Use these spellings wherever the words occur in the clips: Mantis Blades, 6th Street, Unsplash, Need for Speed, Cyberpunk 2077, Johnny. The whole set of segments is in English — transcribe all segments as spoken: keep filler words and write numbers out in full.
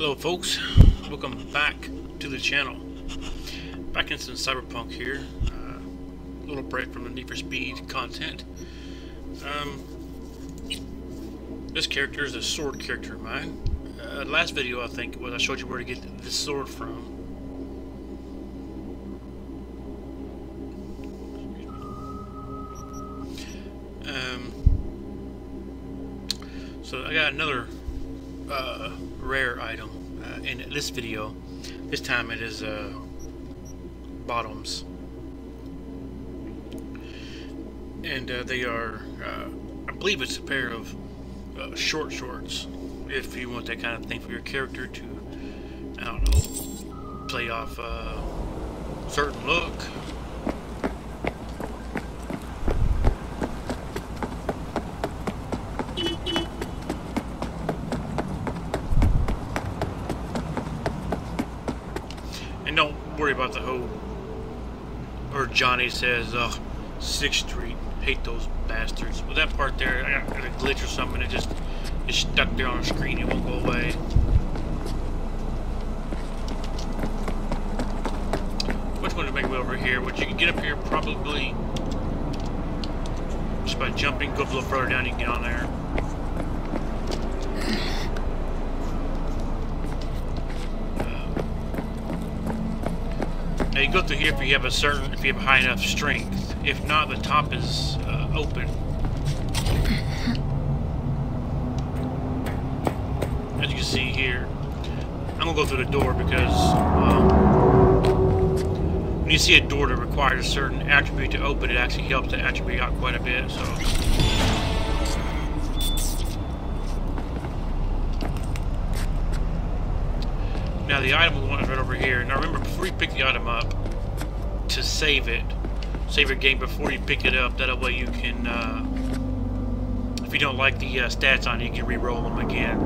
Hello folks, welcome back to the channel. Back into Cyberpunk here. Uh, a little break from the Need for Speed content. Um, this character is a sword character of mine. Uh, last video I think was I showed you where to get this sword from. So I got another uh, rare item uh, in this video. This time it is uh, bottoms, and uh, they are, uh, I believe it's a pair of uh, short shorts. If you want that kind of thing for your character to, I don't know, play off a certain look. Worry about the whole, or Johnny says, uh, sixth street, hate those bastards. Well, that part there, I got a glitch or something, it just is stuck there on the screen, it won't go away. Which one to make me over here? Which you can get up here probably just by jumping, go a little further down, you can get on there. You go through here if you have a certain, if you have high enough strength. If not, the top is uh, open. As you can see here, I'm gonna go through the door because um, when you see a door that requires a certain attribute to open, it actually helps that attribute out quite a bit. So. Now the item we want is right over here. Now remember, before you pick the item up, to save it, save your game before you pick it up. That way you can, uh, if you don't like the uh, stats on it, you can re-roll them again.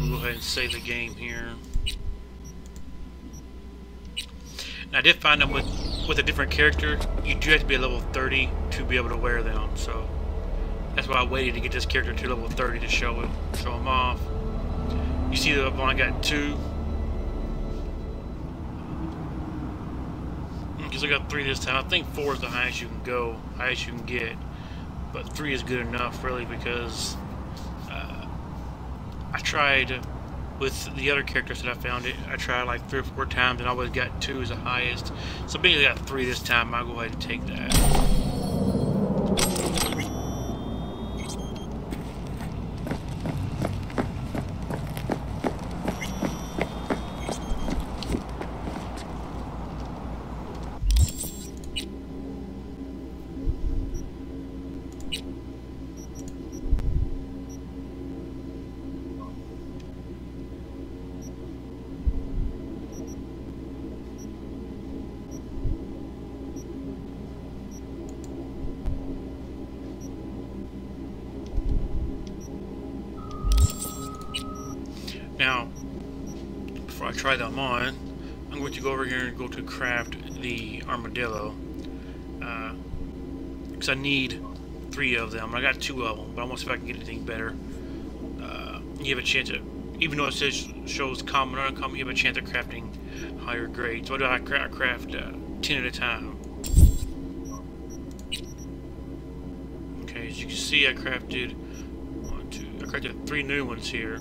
We'll go ahead and save the game here. Now I did find out with, with a different character, you do have to be at level thirty to be able to wear them. So that's why I waited to get this character to level thirty to show it, show them off. You see that I've only got two. Because I got three this time. I think four is the highest you can go, highest you can get. But three is good enough, really, because uh, I tried with the other characters that I found it. I tried like three or four times and I always got two as the highest. So being I got three this time, I'll go ahead and take that. Now, before I try them on, I'm going to go over here and go to craft the armadillo. Uh, because I need three of them. I got two of them, but I want to see if I can get anything better. Uh, you have a chance to, even though it says shows common or uncommon, you have a chance of crafting higher grades. So I do I craft uh, ten at a time. Okay, as you can see, I crafted one, two, I crafted three new ones here.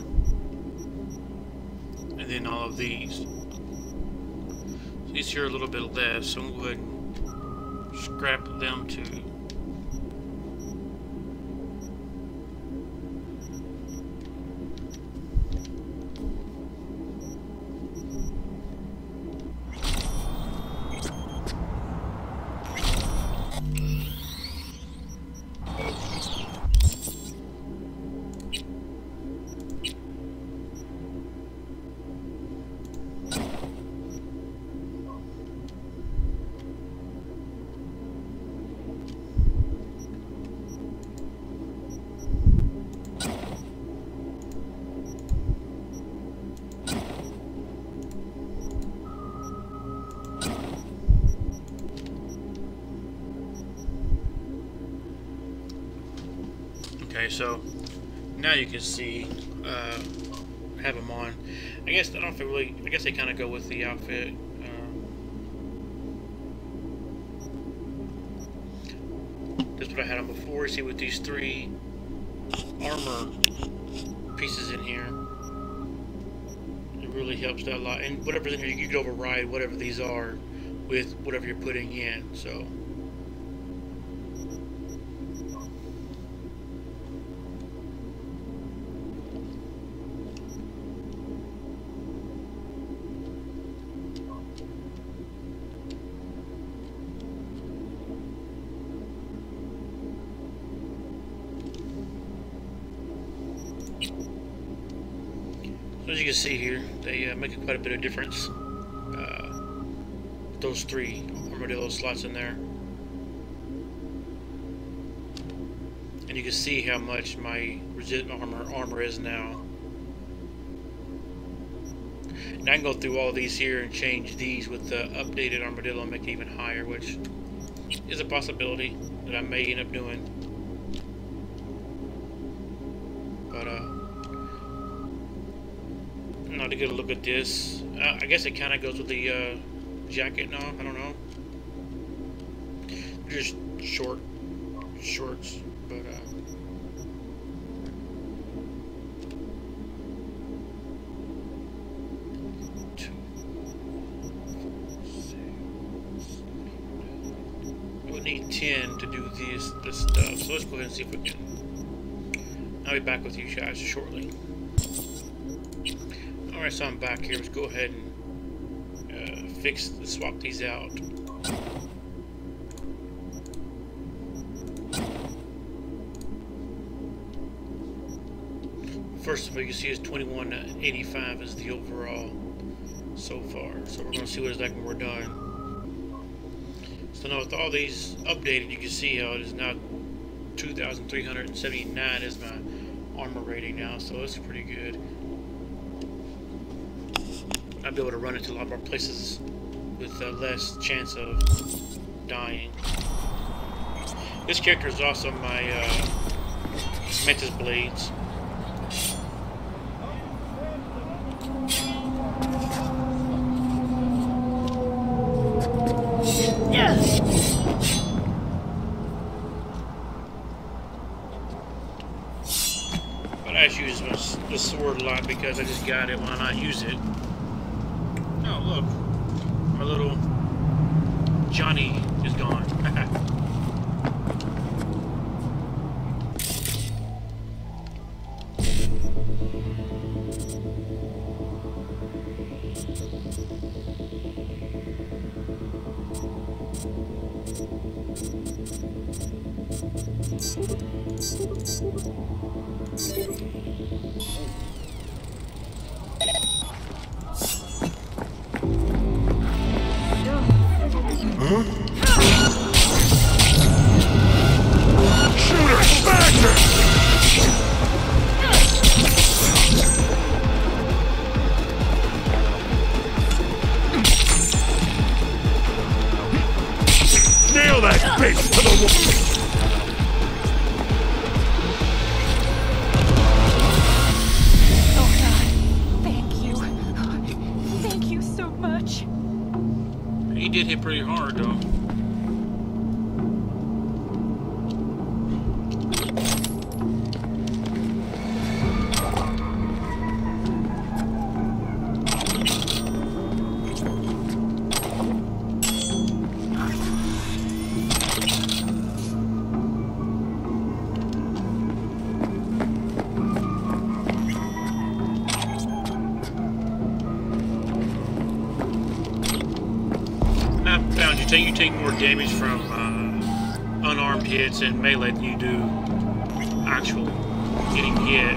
Then all of these. These here are a little bit left, so I'm going to go ahead and scrap them too. So now you can see uh, have them on. I guess I don't feel really. I guess they kind of go with the outfit. Um, this is what I had on before. See, with these three armor pieces in here, it really helps that a lot. And whatever's in here, you can override whatever these are with whatever you're putting in. So. As you can see here, they uh, make quite a bit of difference. Uh, those three armadillo slots in there, and you can see how much my resist armor armor is now. And I can go through all these here and change these with the updated armadillo and make it even higher, which is a possibility that I may end up doing. But uh. Now to get a look at this, uh, I guess it kind of goes with the uh, jacket now, I don't know. Just short shorts, but uh, two, four, six, I would need ten to do this this stuff. So let's go ahead and see if we can. I'll be back with you guys shortly. Alright, so I'm back here. Let's go ahead and uh, fix, swap these out. First of all, you can see it's twenty-one eighty-five is the overall so far. So we're going to see what it's like when we're done. So now with all these updated, you can see how it is now two thousand three hundred seventy-nine is my armor rating now. So it's pretty good. I'll be able to run into a lot more places with uh, less chance of dying. This character is also my uh, Mantis Blades. But I actually use the sword a lot because I just got it. Why not use it? Look, my little Johnny is gone. You take more damage from uh, unarmed hits and melee than you do actual getting hit.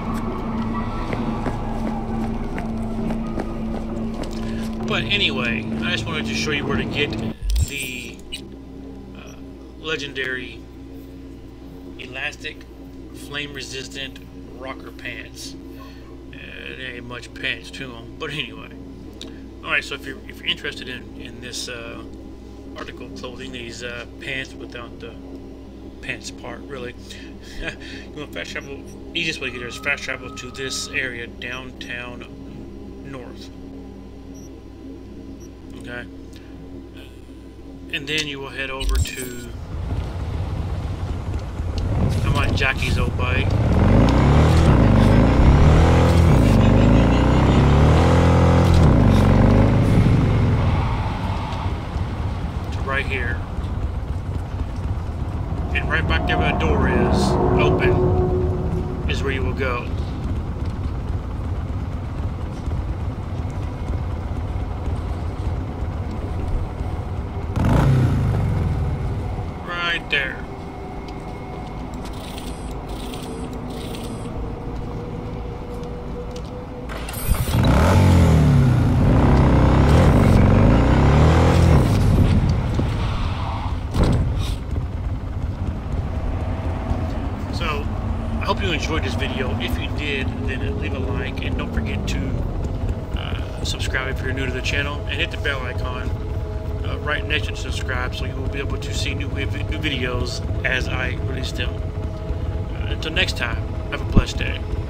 But anyway, I just wanted to show you where to get the uh, legendary elastic flame resistant rocker pants. Uh, they ain't much pants to them, but anyway. Alright, so if you're, if you're interested in, in this uh, article clothing, these uh, pants without the pants part, really. You want fast travel? Easiest way to get there is fast travel to this area, downtown north. Okay. And then you will head over to... I'm on Jackie's old bike. To right here. And right back there where the door is open is where you will go. Right there. Enjoyed this video. If you did, then leave a like, and don't forget to uh, subscribe if you're new to the channel, and hit the bell icon uh, right next to subscribe, so you will be able to see new, new videos as I release them. Uh, until next time, have a blessed day.